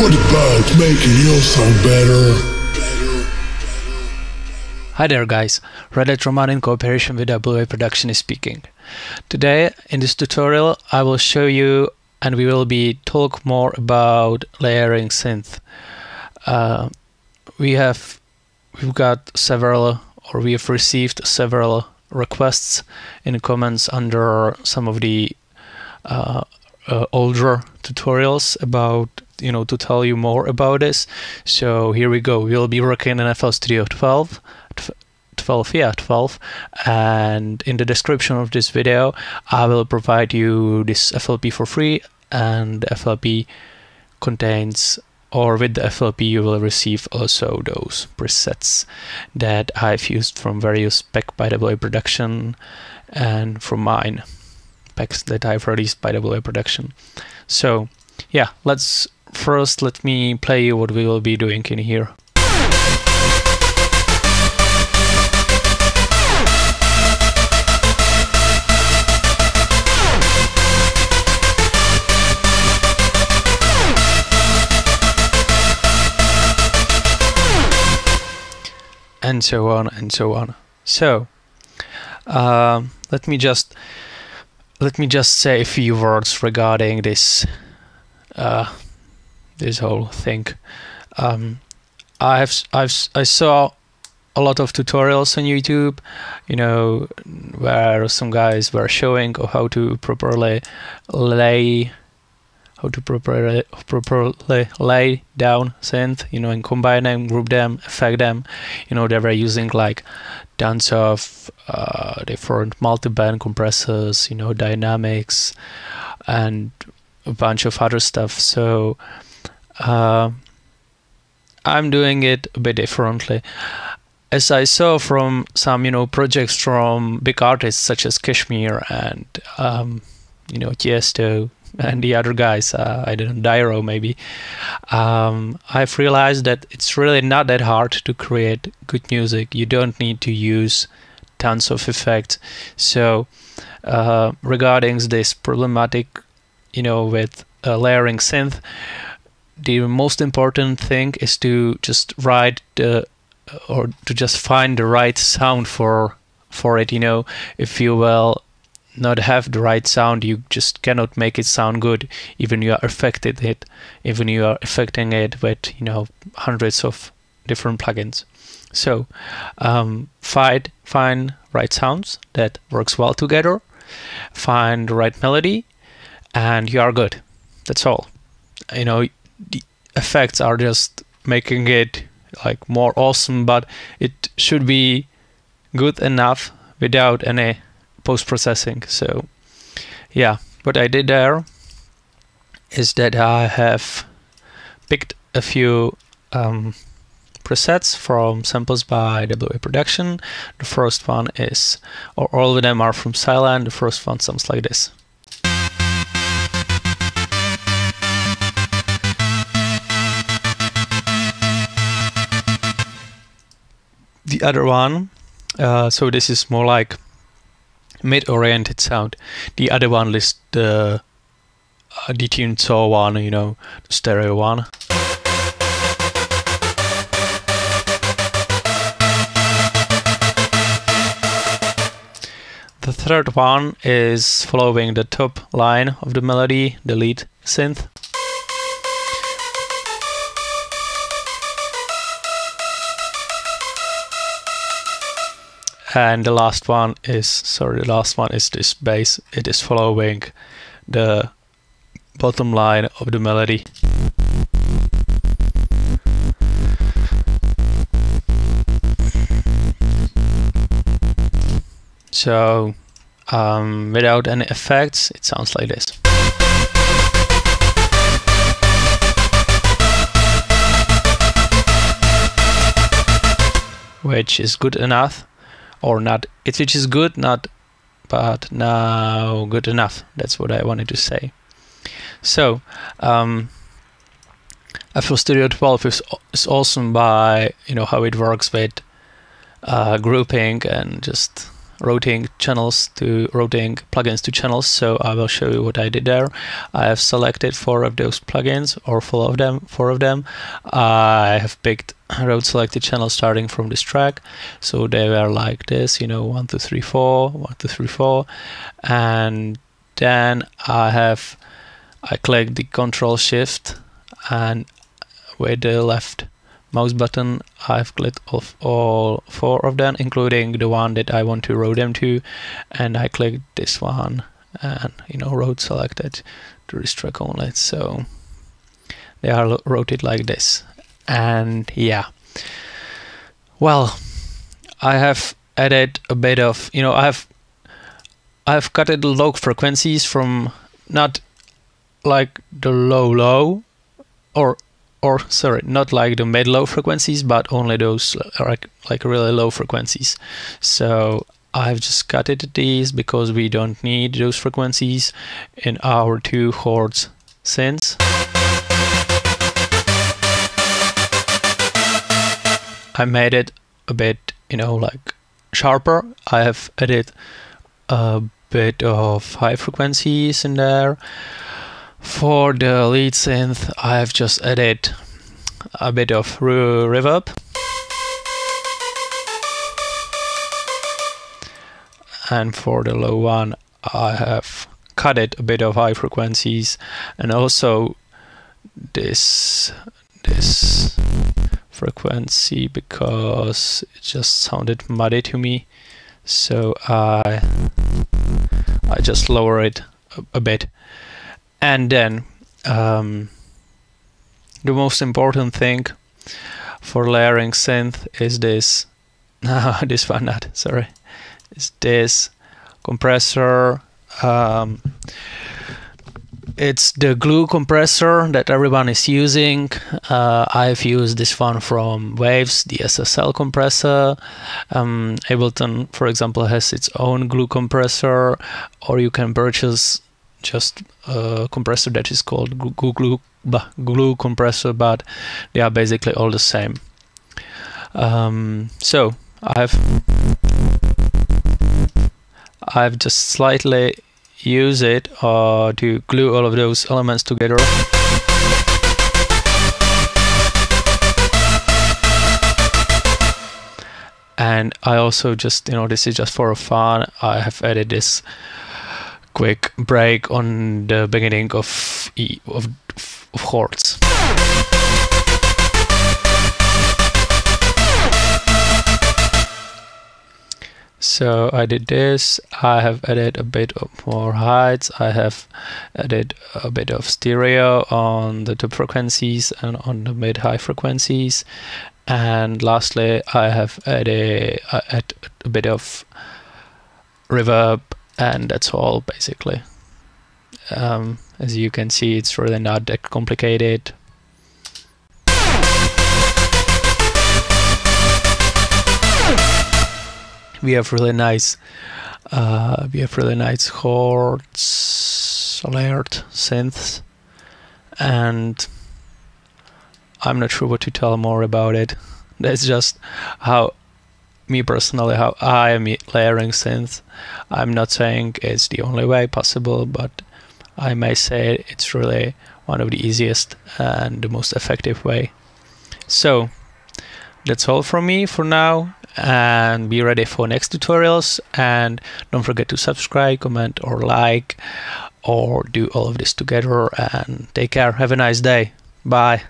What about making you sound better? Hi there guys, Redhead Roman in cooperation with W. A. Production is speaking. Today in this tutorial I will show you and we will be talk more about layering synth. We've received several requests in comments under some of the older tutorials about, you know, to tell you more about this. So here we go. We'll be working in FL Studio 12, and in the description of this video I will provide you this FLP for free, and the FLP contains, or with the FLP you will receive also those presets that I've used from various packs by W. A. Production and from mine packs that I've released by W. A. Production. So yeah, let me play you what we will be doing in here. And so on and so on. So let me just say a few words regarding this this whole thing. I saw a lot of tutorials on YouTube, you know, where some guys were showing how to properly lay lay down synth, you know, and combine them, group them, affect them. You know, they were using like tons of different multi-band compressors, you know, dynamics, and a bunch of other stuff. So I'm doing it a bit differently. As I saw from some, you know, projects from big artists such as Kashmir and you know, Tiesto and the other guys, I didn't, Dyro maybe, I've realized that it's really not that hard to create good music. You don't need to use tons of effects. So regarding this problematic, you know, with layering synth, the most important thing is to just write the, or to just find the right sound for it, you know. If you will not have the right sound, you just cannot make it sound good, even you are affected it, even you are affecting it with, you know, hundreds of different plugins. So find right sounds that works well together, find the right melody, and you are good. That's all. You know, the effects are just making it like more awesome, but it should be good enough without any post-processing. So yeah, what I did there is that I have picked a few presets from samples by W. A. Production. The first one is, or all of them are from Sylenth1. The first one sounds like this. The other one, so this is more like mid-oriented sound. The other one is the detuned saw one, you know, the stereo one. The third one is following the top line of the melody, the lead synth. And the last one is, sorry, the last one is this bass. It is following the bottom line of the melody. So without any effects, it sounds like this. Which is good enough. Or not, which is good, not, but now good enough. That's what I wanted to say. So, FL Studio 12 is awesome by, you know, how it works with grouping and just routing channels to routing plugins to channels. So I will show you what I did there. I have selected four of those plugins, or four of them. I have picked route selected channels starting from this track, so they were like this, you know, 1 2 3 4 1 2 3 4, and then I clicked the Control Shift, and with the left mouse button I've clicked off all four of them, including the one that I want to route them to, and I clicked this one and, you know, route selected to this track only, so they are routed like this. And yeah, well, I have added a bit of, you know, I've cut it low frequencies from, not like the low or sorry, not like the mid low frequencies, but only those like really low frequencies. So I've just cut it these because we don't need those frequencies in our 2 Hz synths. I made it a bit, you know, like sharper. I have added a bit of high frequencies in there. For the lead synth, I have just added a bit of reverb. And for the low one, I have cut it a bit of high frequencies, and also this frequency, because it just sounded muddy to me, so I just lower it a bit. And then the most important thing for layering synth is this this compressor. It's the glue compressor that everyone is using. I've used this one from Waves, the SSL compressor. Ableton, for example, has its own glue compressor, or you can purchase just a compressor that is called glue compressor, but they are basically all the same. So I've just slightly use it to glue all of those elements together. And I also just, you know, this is just for fun, I have added this quick break on the beginning of chords. So I did this. I have added a bit of more heights. I have added a bit of stereo on the top frequencies and on the mid-high frequencies. And lastly, I have added a bit of reverb, and that's all basically. As you can see, it's really not that complicated. We have really nice chords, layered synths, and I'm not sure what to tell more about it. That's just how me personally, how I am layering synths. I'm not saying it's the only way possible, but I may say it's really one of the easiest and the most effective way. So that's all from me for now. And be ready for next tutorials, and don't forget to subscribe, comment, or like, or do all of this together, and take care. Have a nice day. Bye.